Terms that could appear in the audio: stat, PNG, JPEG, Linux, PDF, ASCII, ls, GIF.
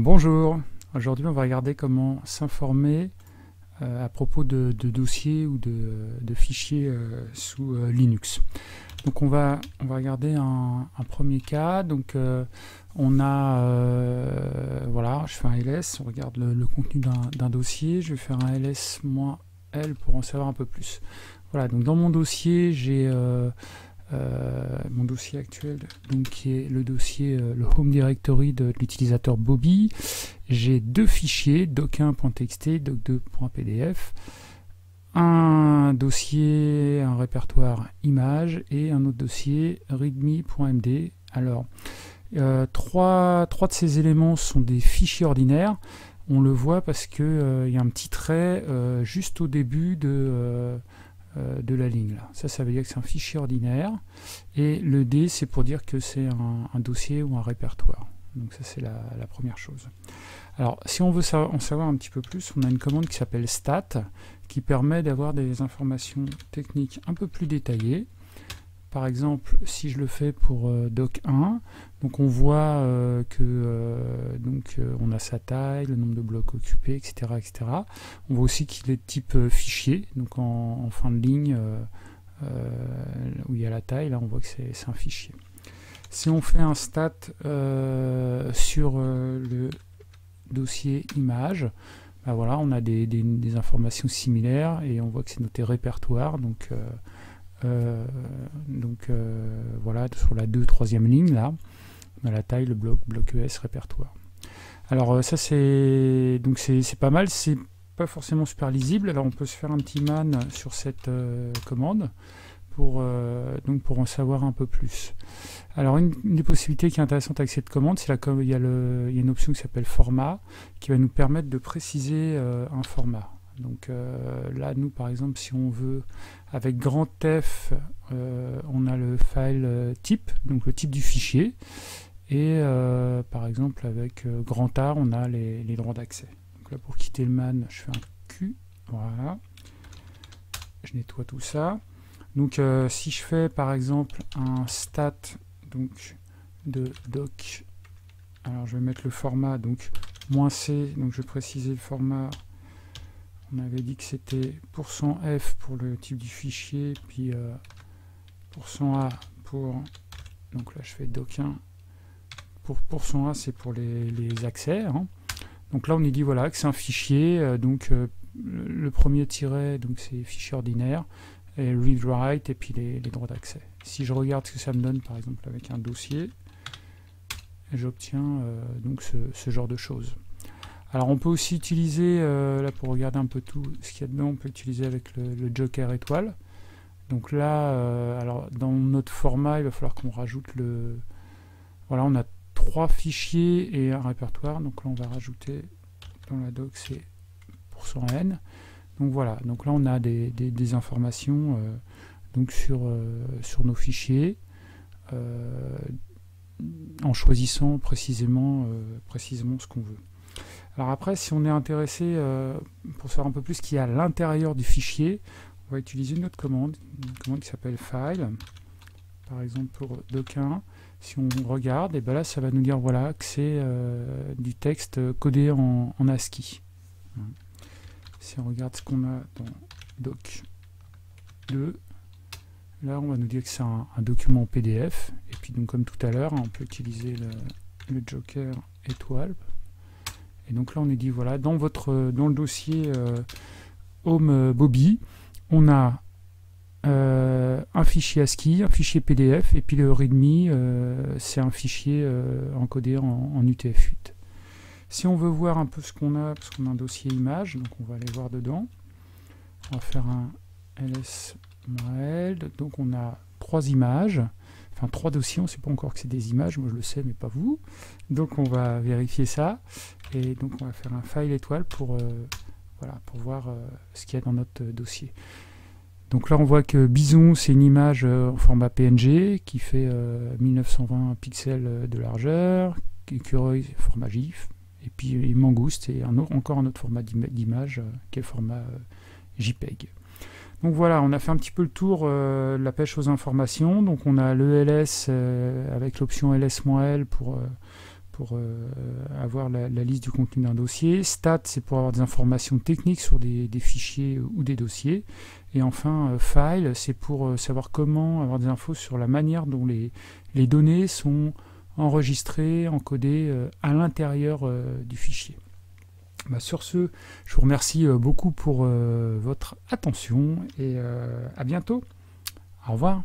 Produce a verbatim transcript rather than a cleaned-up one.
Bonjour, aujourd'hui on va regarder comment s'informer euh, à propos de, de dossiers ou de, de fichiers euh, sous euh, Linux. Donc on va, on va regarder un, un premier cas. Donc euh, on a, euh, voilà, je fais un L S, on regarde le, le contenu d'un dossier, je vais faire un L S L pour en savoir un peu plus. Voilà, donc dans mon dossier, j'ai euh, Euh, mon dossier actuel, donc qui est le dossier, euh, le home directory de, de l'utilisateur Bobby. J'ai deux fichiers, doc un point t x t, doc deux point p d f, un dossier, un répertoire image et un autre dossier readme point m d. Alors, euh, trois, trois de ces éléments sont des fichiers ordinaires. On le voit parce que euh, y a un petit trait euh, juste au début de euh, de la ligne là. Ça, ça veut dire que c'est un fichier ordinaire, et le D c'est pour dire que c'est un, un dossier ou un répertoire. Donc ça c'est la, la première chose. Alors si on veut en savoir un petit peu plus, on a une commande qui s'appelle stat qui permet d'avoir des informations techniques un peu plus détaillées. Par exemple, si je le fais pour euh, doc un, donc on voit euh, que euh, donc, euh, on a sa taille, le nombre de blocs occupés, et cetera, et cetera. On voit aussi qu'il est de type euh, fichier, donc en, en fin de ligne euh, euh, où il y a la taille, là on voit que c'est un fichier. Si on fait un stat euh, sur euh, le dossier image, ben voilà, on a des, des, des informations similaires et on voit que c'est noté répertoire, donc euh, Euh, donc euh, voilà, sur la deuxième, troisième ligne là, on a la taille, le bloc, bloc E S, répertoire. Alors euh, ça c'est donc c'est pas mal, c'est pas forcément super lisible. Alors on peut se faire un petit man sur cette euh, commande pour euh, donc pour en savoir un peu plus. Alors une, une des possibilités qui est intéressante avec cette commande, c'est là comme il y a le il y a une option qui s'appelle format qui va nous permettre de préciser euh, un format. Donc euh, là, nous, par exemple, si on veut, avec grand F, euh, on a le file type, donc le type du fichier. Et euh, par exemple, avec euh, grand A, on a les, les droits d'accès. Donc là, pour quitter le man, je fais un Q. Voilà. Je nettoie tout ça. Donc euh, si je fais, par exemple, un stat donc, de doc, alors je vais mettre le format, donc moins C, donc je vais préciser le format. On avait dit que c'était pourcent F pour le type du fichier, puis euh, pourcent A pour... Donc là, je fais doc un. Pour pourcent A, c'est pour les, les accès. Hein. Donc là, on nous dit voilà, que c'est un fichier. Euh, donc euh, le premier tiret, donc c'est fichier ordinaire, et read-write, et puis les, les droits d'accès. Si je regarde ce que ça me donne, par exemple, avec un dossier, j'obtiens euh, donc ce, ce genre de choses. Alors on peut aussi utiliser, euh, là pour regarder un peu tout ce qu'il y a dedans, on peut utiliser avec le, le joker étoile. Donc là, euh, alors dans notre format, il va falloir qu'on rajoute le... Voilà, on a trois fichiers et un répertoire. Donc là on va rajouter, dans la doc c'est pourcent N. Donc voilà, donc là on a des, des, des informations euh, donc sur, euh, sur nos fichiers. Euh, en choisissant précisément, euh, précisément ce qu'on veut. Alors après, si on est intéressé euh, pour savoir un peu plus ce qu'il y a à l'intérieur du fichier, on va utiliser une autre commande, une commande qui s'appelle file, par exemple pour doc un. Si on regarde, et ben là ça va nous dire voilà que c'est euh, du texte codé en, en ASCII. Si on regarde ce qu'on a dans doc deux, là on va nous dire que c'est un, un document P D F. Et puis donc comme tout à l'heure, on peut utiliser le, le joker étoile. Et donc là on nous dit voilà, dans votre dans le dossier euh, Home Bobby, on a euh, un fichier ASCII, un fichier P D F, et puis le readme, euh, c'est un fichier euh, encodé en, en U T F huit. Si on veut voir un peu ce qu'on a, parce qu'on a un dossier image, donc on va aller voir dedans. On va faire un L S M L, donc on a trois images. Enfin, trois dossiers, on ne sait pas encore que c'est des images, moi je le sais mais pas vous. Donc on va vérifier ça, et donc on va faire un file étoile pour, euh, voilà, pour voir euh, ce qu'il y a dans notre euh, dossier. Donc là on voit que Bison c'est une image euh, en format P N G qui fait euh, mille neuf cent vingt pixels de largeur, écureuil format GIF, et puis et Mangouste c'est un encore un autre format d'image euh, qui est le format euh, JPEG. Donc voilà, on a fait un petit peu le tour euh, de la pêche aux informations. Donc on a le L S euh, avec l'option L S L pour, euh, pour euh, avoir la, la liste du contenu d'un dossier. Stat, c'est pour avoir des informations techniques sur des, des fichiers ou des dossiers. Et enfin, euh, file, c'est pour euh, savoir comment avoir des infos sur la manière dont les, les données sont enregistrées, encodées euh, à l'intérieur euh, du fichier. Bah, sur ce, je vous remercie euh, beaucoup pour euh, votre attention et euh, à bientôt. Au revoir.